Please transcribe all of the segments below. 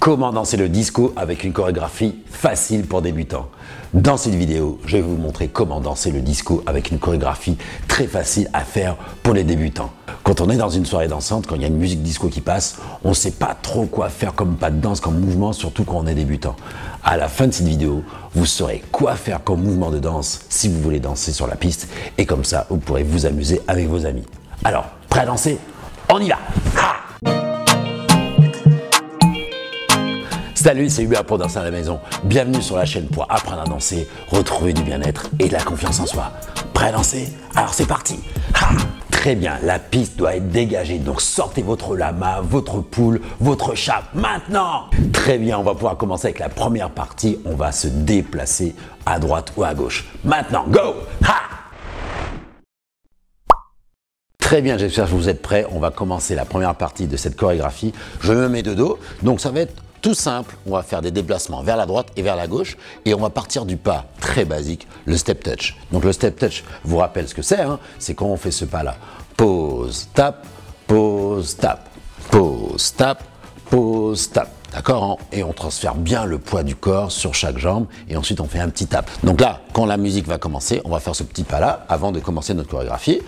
Comment danser le disco avec une chorégraphie facile pour débutants. Dans cette vidéo, je vais vous montrer comment danser le disco avec une chorégraphie très facile à faire pour les débutants. Quand on est dans une soirée dansante, quand il y a une musique disco qui passe, on ne sait pas trop quoi faire comme pas de danse, comme mouvement, surtout quand on est débutant. À la fin de cette vidéo, vous saurez quoi faire comme mouvement de danse si vous voulez danser sur la piste et comme ça, vous pourrez vous amuser avec vos amis. Alors, prêt à danser? On y va! Salut, c'est Hubert pour Danser à la Maison. Bienvenue sur la chaîne pour apprendre à danser, retrouver du bien-être et de la confiance en soi. Prêt à danser? Alors c'est parti! Très bien, la piste doit être dégagée, donc sortez votre lama, votre poule, votre chape maintenant! Très bien, on va pouvoir commencer avec la première partie, on va se déplacer à droite ou à gauche. Maintenant, go! Très bien, j'espère que vous êtes prêts, on va commencer la première partie de cette chorégraphie. Je me mets de dos, donc ça va être tout simple, on va faire des déplacements vers la droite et vers la gauche et on va partir du pas très basique, le step touch. Donc le step touch, vous rappelle ce que c'est, hein, c'est quand on fait ce pas là. Pause, tap, pause, tap, pause, tap, pause, tap. D'accord, hein? Et on transfère bien le poids du corps sur chaque jambe et ensuite on fait un petit tap. Donc là, quand la musique va commencer, on va faire ce petit pas là avant de commencer notre chorégraphie.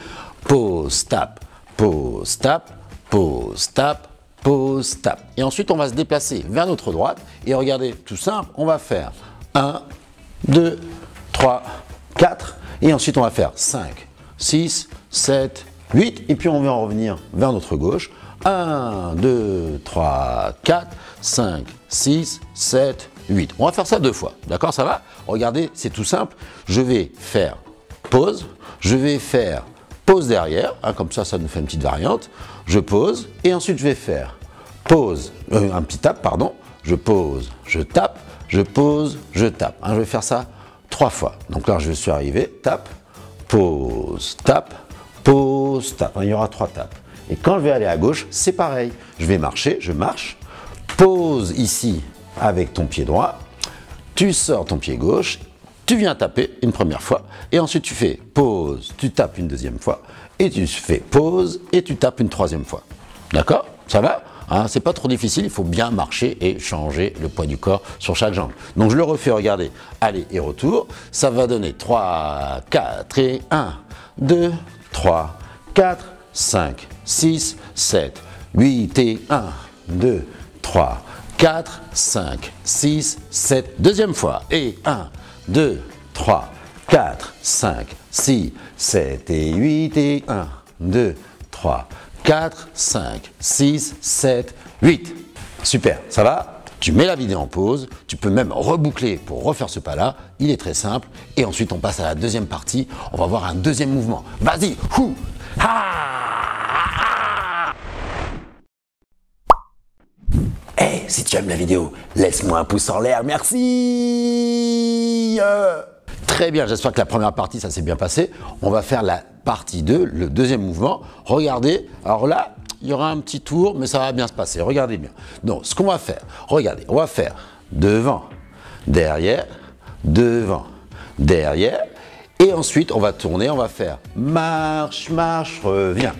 Pause, tap, pause, tap, pause, tap. Pause, tap. Et ensuite, on va se déplacer vers notre droite. Et regardez, tout simple, on va faire 1, 2, 3, 4. Et ensuite, on va faire 5, 6, 7, 8. Et puis, on va en revenir vers notre gauche. 1, 2, 3, 4, 5, 6, 7, 8. On va faire ça deux fois. D'accord, ça va? Regardez, c'est tout simple. Je vais faire pause. Je vais faire pause derrière, hein, comme ça, ça nous fait une petite variante. Je pose et ensuite je vais faire pause, un petit tap, pardon. Je pose, je tape, je pose, je tape. Hein, je vais faire ça trois fois. Donc là, je suis arrivé, tape, pause, tape, pause, tape. Hein, il y aura trois tapes. Et quand je vais aller à gauche, c'est pareil. Je vais marcher, je marche, pose ici avec ton pied droit, tu sors ton pied gauche. Tu viens taper une première fois et ensuite tu fais pause, tu tapes une deuxième fois et tu fais pause et tu tapes une troisième fois. D'accord? Ça va? Hein, c'est pas trop difficile, il faut bien marcher et changer le poids du corps sur chaque jambe. Donc je le refais, regardez, allez et retour, ça va donner 3, 4 et 1, 2, 3, 4, 5, 6, 7, 8 et 1, 2, 3, 4, 5, 6, 7, deuxième fois et 1, 2, 3, 4, 5, 6, 7 et 8 et 1, 2, 3, 4, 5, 6, 7, 8. Super, ça va? Tu mets la vidéo en pause, tu peux même reboucler pour refaire ce pas-là, il est très simple. Et ensuite, on passe à la deuxième partie, on va voir un deuxième mouvement. Vas-y, hou, ha! Hey, si tu aimes la vidéo, laisse-moi un pouce en l'air, merci! Très bien, j'espère que la première partie ça s'est bien passé. On va faire la partie 2, le deuxième mouvement. Regardez, alors là il y aura un petit tour mais ça va bien se passer, regardez bien. Donc ce qu'on va faire, regardez, on va faire devant, derrière et ensuite on va tourner, on va faire marche, marche, reviens.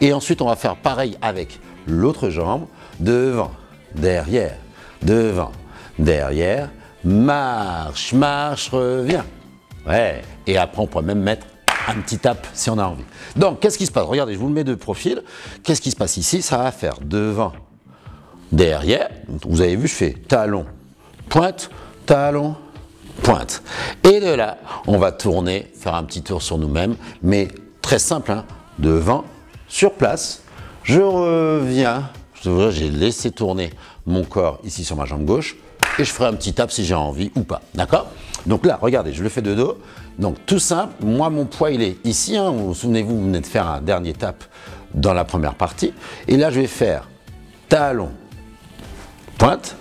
Et ensuite on va faire pareil avec l'autre jambe, devant, derrière, marche, marche, reviens. Ouais. Et après, on pourrait même mettre un petit tap si on a envie. Donc, qu'est-ce qui se passe? Regardez, je vous le mets de profil. Qu'est-ce qui se passe ici? Ça va faire devant, derrière. Vous avez vu, je fais talon, pointe, talon, pointe. Et de là, on va tourner, faire un petit tour sur nous-mêmes. Mais très simple, hein? Devant, sur place. Je reviens. J'ai laissé tourner mon corps ici sur ma jambe gauche. Et je ferai un petit tap si j'ai envie ou pas, d'accord? Donc là, regardez, je le fais de dos. Donc tout simple, moi mon poids il est ici, hein, souvenez-vous, vous venez de faire un dernier tap dans la première partie. Et là je vais faire talon, pointe.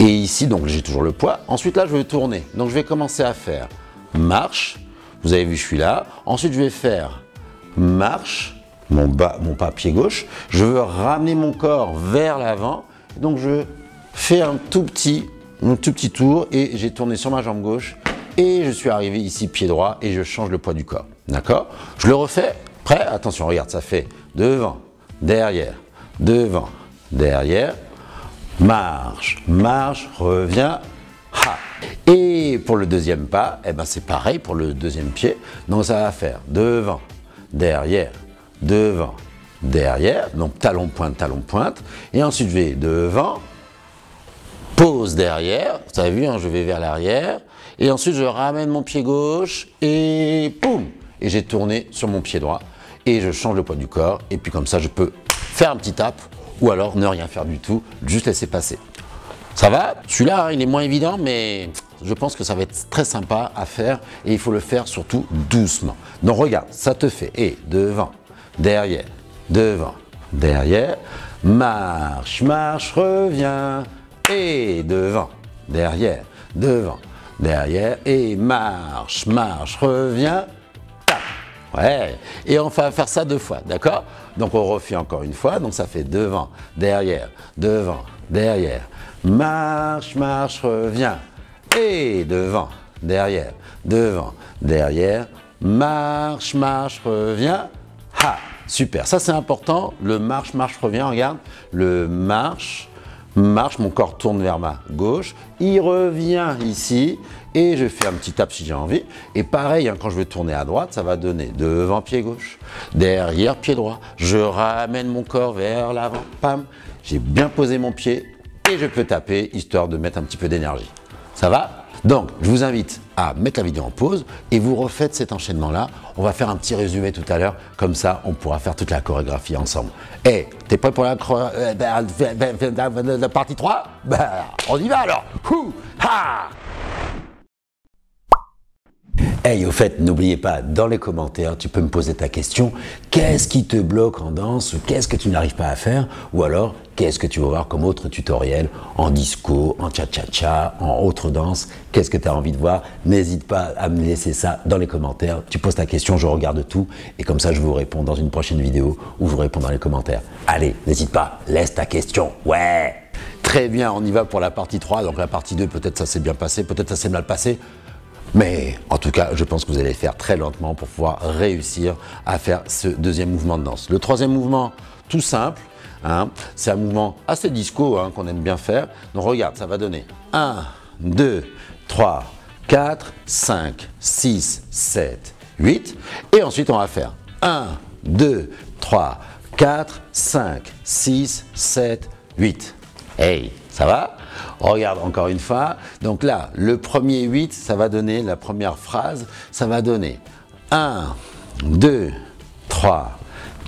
Et ici, donc j'ai toujours le poids. Ensuite là je vais tourner. Donc je vais commencer à faire marche. Vous avez vu, je suis là. Ensuite je vais faire marche, mon pas pied gauche. Je veux ramener mon corps vers l'avant. Donc je fais un tout petit tour et j'ai tourné sur ma jambe gauche et je suis arrivé ici pied droit et je change le poids du corps. D'accord? Je le refais. Prêt? Attention, regarde, ça fait devant, derrière, devant, derrière, marche, marche, reviens, ha. Et pour le deuxième pas, eh ben c'est pareil pour le deuxième pied, donc ça va faire devant, derrière, donc talon pointe, et ensuite je vais devant, pose derrière, vous avez vu, hein, je vais vers l'arrière, et ensuite je ramène mon pied gauche, et poum, et j'ai tourné sur mon pied droit, et je change le poids du corps, et puis comme ça je peux faire un petit tap, ou alors ne rien faire du tout, juste laisser passer. Ça va? Celui-là, hein, il est moins évident, mais je pense que ça va être très sympa à faire, et il faut le faire surtout doucement. Donc regarde, ça te fait, et devant, derrière, marche, marche, reviens, et devant, derrière, et marche, marche, reviens, tac. Ouais, et on va faire ça deux fois, d'accord? Donc on refait encore une fois, donc ça fait devant, derrière, marche, marche, reviens, et devant, derrière, marche, marche, reviens, ha. Super, ça c'est important, le marche, marche, reviens, regarde, le marche, marche, mon corps tourne vers ma gauche, il revient ici, et je fais un petit tap si j'ai envie, et pareil, hein, quand je vais tourner à droite, ça va donner devant pied gauche, derrière pied droit, je ramène mon corps vers l'avant, pam, j'ai bien posé mon pied, et je peux taper, histoire de mettre un petit peu d'énergie. Ça va? Donc, je vous invite à mettre la vidéo en pause, et vous refaites cet enchaînement-là, on va faire un petit résumé tout à l'heure, comme ça, on pourra faire toute la chorégraphie ensemble. Hey, t'es prêt pour la partie 3? Ben, on y va alors. Hey, au fait, n'oubliez pas, dans les commentaires, tu peux me poser ta question. Qu'est-ce qui te bloque en danse? Qu'est-ce que tu n'arrives pas à faire? Ou alors, qu'est-ce que tu vas voir comme autre tutoriel en disco, en cha-cha-cha, en autre danse? Qu'est-ce que tu as envie de voir? N'hésite pas à me laisser ça dans les commentaires. Tu poses ta question, je regarde tout. Et comme ça, je vous réponds dans une prochaine vidéo ou je vous réponds dans les commentaires. Allez, n'hésite pas, laisse ta question. Ouais! Très bien, on y va pour la partie 3. Donc la partie 2, peut-être ça s'est bien passé, peut-être ça s'est mal passé. Mais en tout cas, je pense que vous allez le faire très lentement pour pouvoir réussir à faire ce deuxième mouvement de danse. Le troisième mouvement, tout simple, hein, c'est un mouvement assez disco, hein, qu'on aime bien faire. Donc regarde, ça va donner 1, 2, 3, 4, 5, 6, 7, 8. Et ensuite, on va faire 1, 2, 3, 4, 5, 6, 7, 8. Hey, ça va? Regarde encore une fois, donc là, le premier 8, ça va donner la première phrase, ça va donner 1, 2, 3,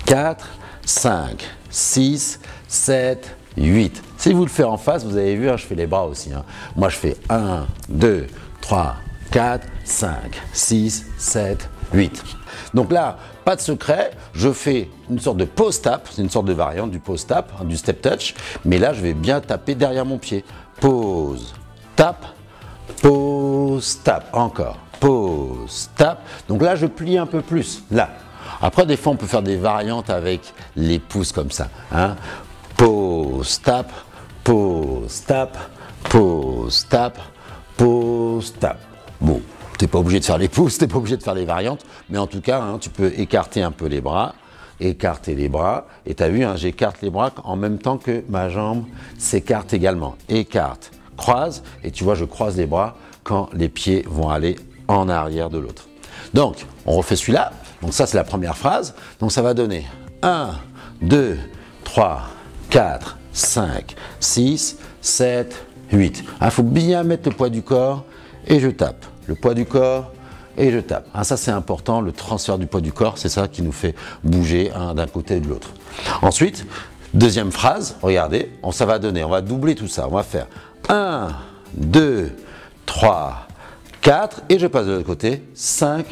4, 5, 6, 7, 8. Si vous le faites en face, vous avez vu, hein, je fais les bras aussi. Hein. Moi, je fais 1, 2, 3, 4, 5, 6, 7, 8. Donc là, pas de secret, je fais une sorte de pause tap, c'est une sorte de variante du pause tap, hein, du step touch, mais là je vais bien taper derrière mon pied. Pause tap, encore, pause tap. Donc là je plie un peu plus, là. Après des fois on peut faire des variantes avec les pouces comme ça. Hein. Pause tap, pause tap, pause tap, pause tap. Bon. T'es pas obligé de faire les pouces, t'es pas obligé de faire les variantes, mais en tout cas, hein, tu peux écarter un peu les bras, et t'as vu, hein, j'écarte les bras en même temps que ma jambe s'écarte également. Écarte, croise, et tu vois, je croise les bras quand les pieds vont aller en arrière de l'autre. Donc, on refait celui-là, donc ça c'est la première phrase, donc ça va donner 1, 2, 3, 4, 5, 6, 7, 8. Il faut bien mettre le poids du corps, et je tape. Le poids du corps et je tape. Hein, ça c'est important, le transfert du poids du corps, c'est ça qui nous fait bouger, hein, d'un côté et de l'autre. Ensuite, deuxième phrase, regardez, ça va donner, on va doubler tout ça, on va faire 1, 2, 3, 4 et je passe de l'autre côté, 5,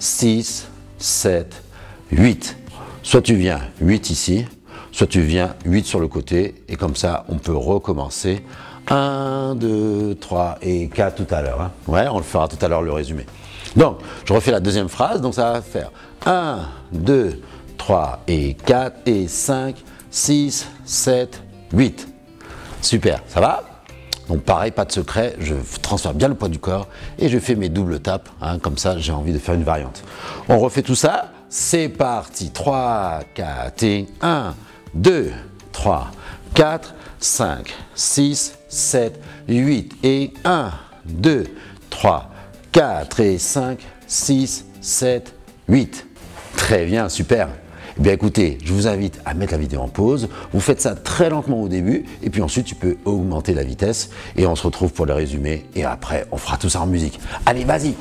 6, 7, 8. Soit tu viens 8 ici, soit tu viens 8 sur le côté et comme ça on peut recommencer. 1, 2, 3 et 4 tout à l'heure. Hein. Ouais, on le fera tout à l'heure le résumé. Donc, je refais la deuxième phrase. Donc, ça va faire 1, 2, 3 et 4 et 5, 6, 7, 8. Super, ça va? Donc, pareil, pas de secret. Je transfère bien le poids du corps et je fais mes doubles tapes. Hein, comme ça, j'ai envie de faire une variante. On refait tout ça. C'est parti. 3, 4 et 1, 2, 3, 4, 5, 6, 7, 8 et 1, 2, 3, 4 et 5, 6, 7, 8. Très bien, super. Eh bien écoutez, je vous invite à mettre la vidéo en pause. Vous faites ça très lentement au début et puis ensuite tu peux augmenter la vitesse et on se retrouve pour le résumé et après on fera tout ça en musique. Allez, vas-y.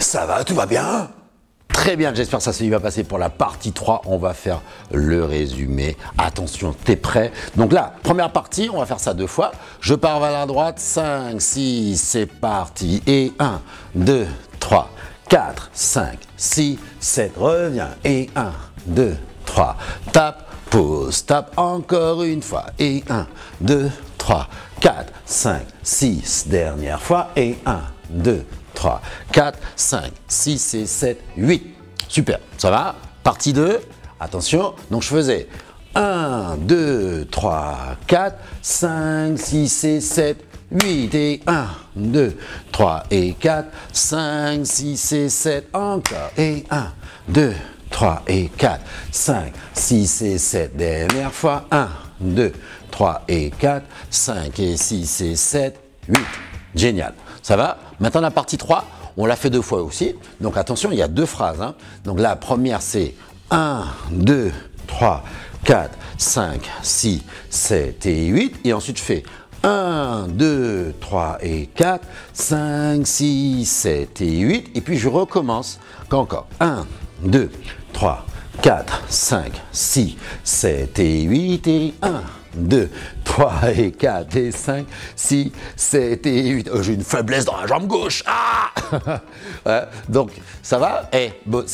Ça va, tout va bien ? Très bien, j'espère que ça va passer pour la partie 3. On va faire le résumé. Attention, t'es prêt? Donc là, première partie, on va faire ça deux fois. Je pars vers la droite, 5, 6, c'est parti. Et 1, 2, 3, 4, 5, 6, 7, reviens. Et 1, 2, 3, tape, pause, tape encore une fois. Et 1, 2, 3, 4, 5, 6, dernière fois. Et 1, 2, 3, 4, 5, 6 et 7, 8. Super, ça va? Partie 2, attention, donc je faisais 1, 2, 3, 4, 5, 6 et 7, 8 et 1, 2, 3 et 4, 5, 6 et 7, encore et 1, 2, 3 et 4, 5, 6 et 7, dernière fois, 1, 2, 3 et 4, 5 et 6 et 7, 8. Génial, ça va? Maintenant la partie 3, on l'a fait deux fois aussi, donc attention, il y a deux phrases, hein. Donc la première c'est 1, 2, 3, 4, 5, 6, 7 et 8, et ensuite je fais 1, 2, 3 et 4, 5, 6, 7 et 8, et puis je recommence encore, 1, 2, 3, 4, 5, 6, 7 et 8 et 1, 2, 3 et 4 et 5, 6, 7 et 8. Oh, j'ai une faiblesse dans la jambe gauche. Ah ouais, donc, ça va? Eh, bon,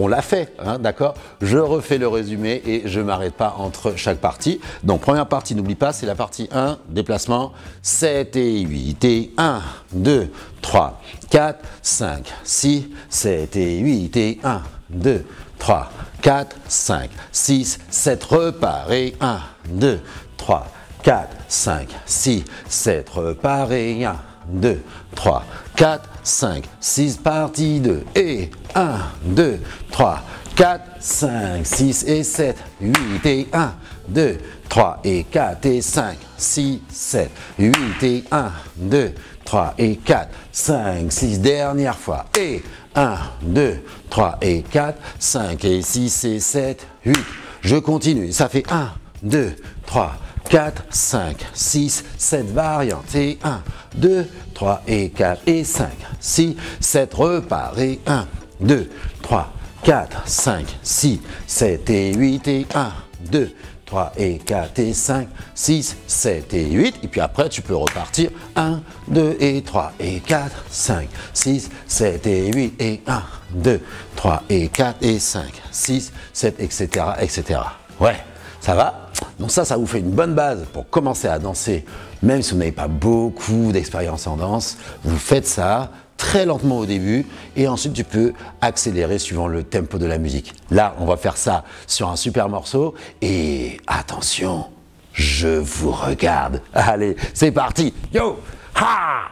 on l'a fait, hein, d'accord? Je refais le résumé et je ne m'arrête pas entre chaque partie. Donc, première partie, n'oublie pas, c'est la partie 1, déplacement, 7 et 8 et 1, 2, 3, 4, 5, 6, 7 et 8 et 1, 2, 3, 4, 5, 6, 7, repart et 1, 2, 3, 4, 5, 6, 7, repart et 1, 2, 3, 4, 5, 6, partie 2 et 1, 2, 3, 4, 5, 6 et 7, 8 et 1, 2, 3 et 4 et 5, 6, 7, 8 et 1, 2, 3 et 4, 5, 6, dernière fois et 1, 2, 3 et 4, 5 et 6 et 7, 8. Je continue, ça fait 1, 2, 3, 4, 5, 6, 7 variantes et 1, 2, 3 et 4 et 5, 6, 7 repart et 1, 2, 3, 4, 5, 6, 7 et 8 et 1, 2, 3 et 4 et 5, 6, 7 et 8. Et puis après, tu peux repartir. 1, 2 et 3 et 4, 5, 6, 7 et 8 et 1, 2, 3 et 4 et 5, 6, 7, etc. etc. Ouais, ça va? Donc ça vous fait une bonne base pour commencer à danser. Même si vous n'avez pas beaucoup d'expérience en danse, vous faites ça très lentement au début et ensuite tu peux accélérer suivant le tempo de la musique. Là, on va faire ça sur un super morceau et attention, je vous regarde. Allez, c'est parti. Yo! Ha!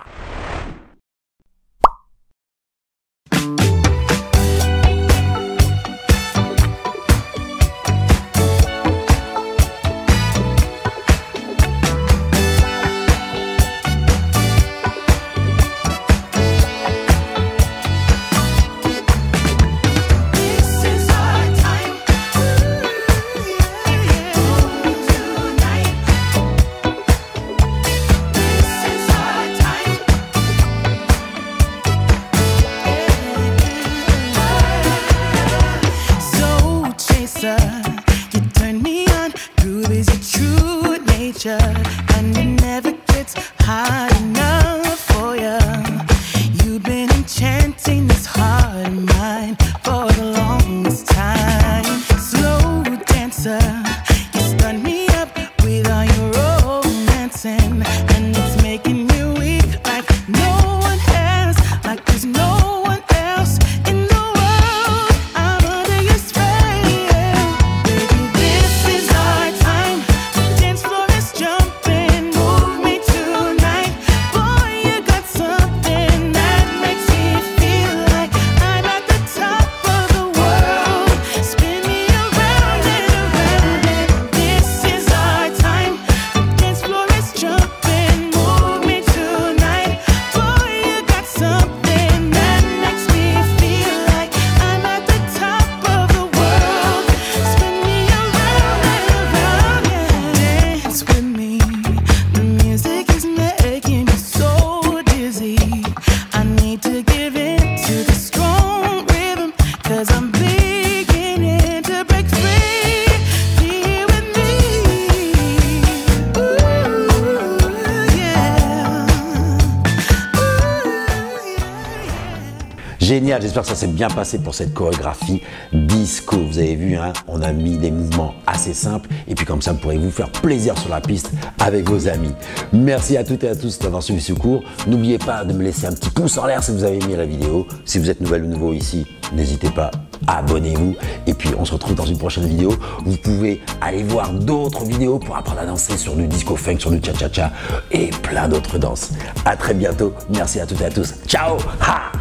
Jump. génial, j'espère que ça s'est bien passé pour cette chorégraphie disco. Vous avez vu, hein, on a mis des mouvements assez simples et puis comme ça, vous pourrez vous faire plaisir sur la piste avec vos amis. Merci à toutes et à tous d'avoir suivi ce cours. N'oubliez pas de me laisser un petit pouce en l'air si vous avez aimé la vidéo. Si vous êtes nouvelle ou nouveau ici, n'hésitez pas, abonnez-vous. Et puis, on se retrouve dans une prochaine vidéo. Vous pouvez aller voir d'autres vidéos pour apprendre à danser sur du disco funk, sur du cha-cha-cha et plein d'autres danses. À très bientôt. Merci à toutes et à tous. Ciao! Ha!